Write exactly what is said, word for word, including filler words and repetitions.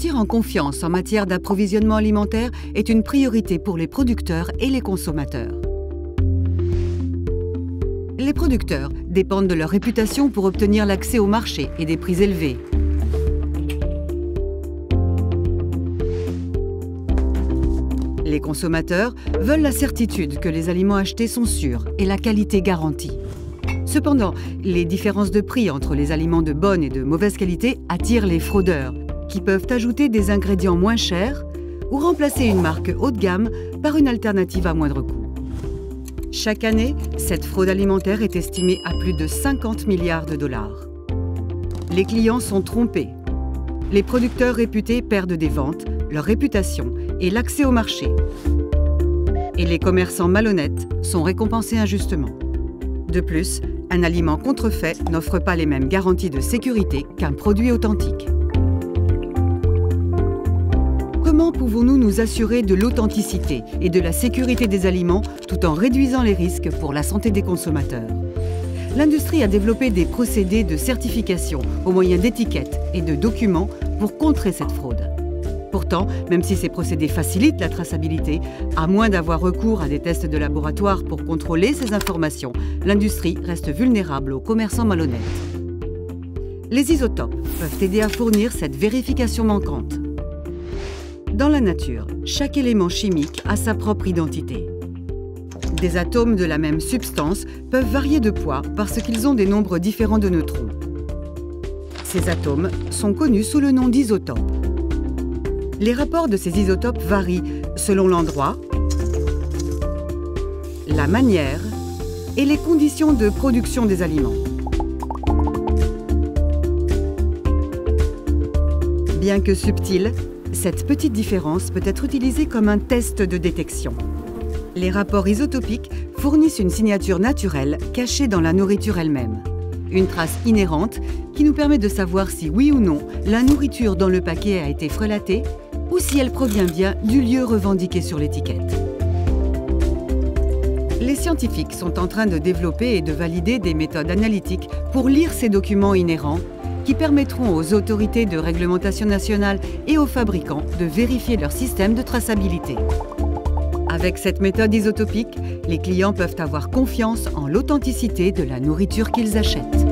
sentir en confiance en matière d'approvisionnement alimentaire est une priorité pour les producteurs et les consommateurs. Les producteurs dépendent de leur réputation pour obtenir l'accès au marché et des prix élevés. Les consommateurs veulent la certitude que les aliments achetés sont sûrs et la qualité garantie. Cependant, les différences de prix entre les aliments de bonne et de mauvaise qualité attirent les fraudeurs, qui peuvent ajouter des ingrédients moins chers ou remplacer une marque haut de gamme par une alternative à moindre coût. Chaque année, cette fraude alimentaire est estimée à plus de cinquante milliards de dollars. Les clients sont trompés. Les producteurs réputés perdent des ventes, leur réputation et l'accès au marché. Et les commerçants malhonnêtes sont récompensés injustement. De plus, un aliment contrefait n'offre pas les mêmes garanties de sécurité qu'un produit authentique. Comment pouvons-nous nous assurer de l'authenticité et de la sécurité des aliments tout en réduisant les risques pour la santé des consommateurs? L'industrie a développé des procédés de certification au moyen d'étiquettes et de documents pour contrer cette fraude. Pourtant, même si ces procédés facilitent la traçabilité, à moins d'avoir recours à des tests de laboratoire pour contrôler ces informations, l'industrie reste vulnérable aux commerçants malhonnêtes. Les isotopes peuvent aider à fournir cette vérification manquante. Dans la nature, chaque élément chimique a sa propre identité. Des atomes de la même substance peuvent varier de poids parce qu'ils ont des nombres différents de neutrons. Ces atomes sont connus sous le nom d'isotopes. Les rapports de ces isotopes varient selon l'endroit, la manière et les conditions de production des aliments. Bien que subtil, cette petite différence peut être utilisée comme un test de détection. Les rapports isotopiques fournissent une signature naturelle cachée dans la nourriture elle-même. Une trace inhérente qui nous permet de savoir si oui ou non la nourriture dans le paquet a été frelatée ou si elle provient bien du lieu revendiqué sur l'étiquette. Les scientifiques sont en train de développer et de valider des méthodes analytiques pour lire ces documents inhérents qui permettront aux autorités de réglementation nationale et aux fabricants de vérifier leur système de traçabilité. Avec cette méthode isotopique, les clients peuvent avoir confiance en l'authenticité de la nourriture qu'ils achètent.